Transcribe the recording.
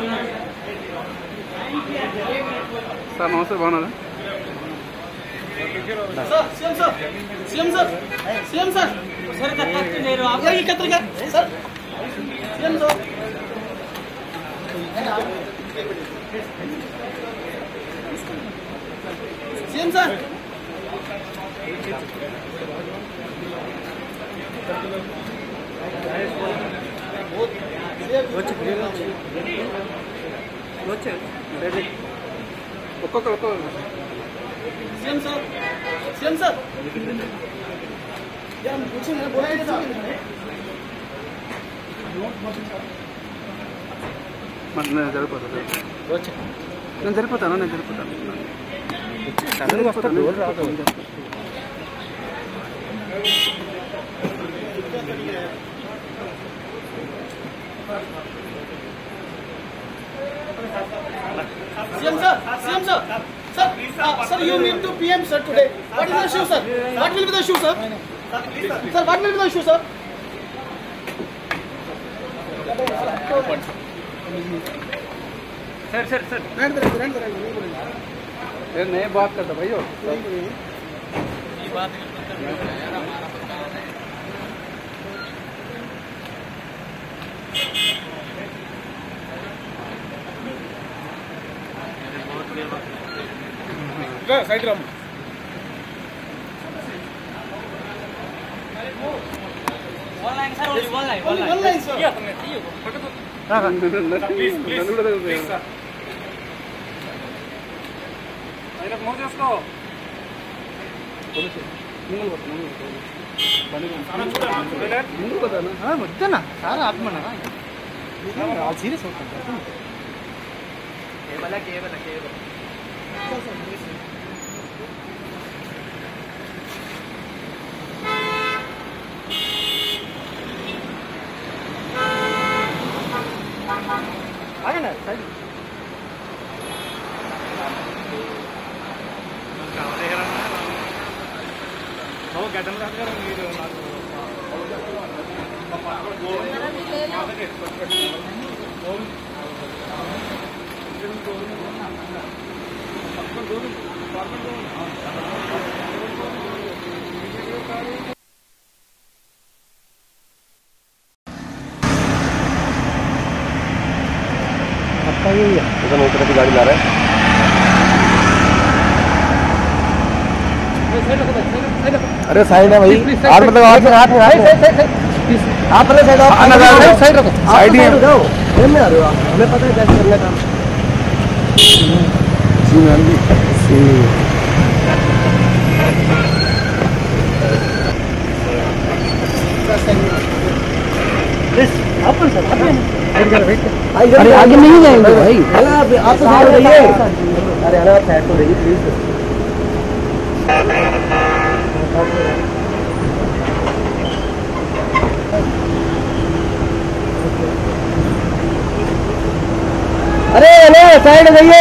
Sir नमस्ते भन CM sir यार मुझे नहीं बोला है सर मतलब जरूर पता ना बोल रहा था CM sir Sir, you mean to PM sir today? What is the issue, sir? What will be the issue, sir? Sir, what will be the issue, sir? Sir. Sir, नए बात करता भाई हो। ये बात यार हमारा पता है। बहुत बड़ी बात है। Side Ram online sir please sir direct मोड़ इसको मुंगल बताना हां मत ना सारा आत्मा ना आज सीरियस होता है केवल आगे ना सही वो गैदम रात का रंग वीडियो ना पापा तरफ की गाड़ी ला रहा है अरे साइड है भाई आप मतलब आप साइड रखो साइड ही में आ रहे हो आप हमें पता है कैसे करना काम जी मैम जी अपन सर अपन अरे आगे नहीं जाएंगे भाई आप तो साइड रहिए अरे अरे आप साइड तो रहिए प्लीज अरे साइड रहिए।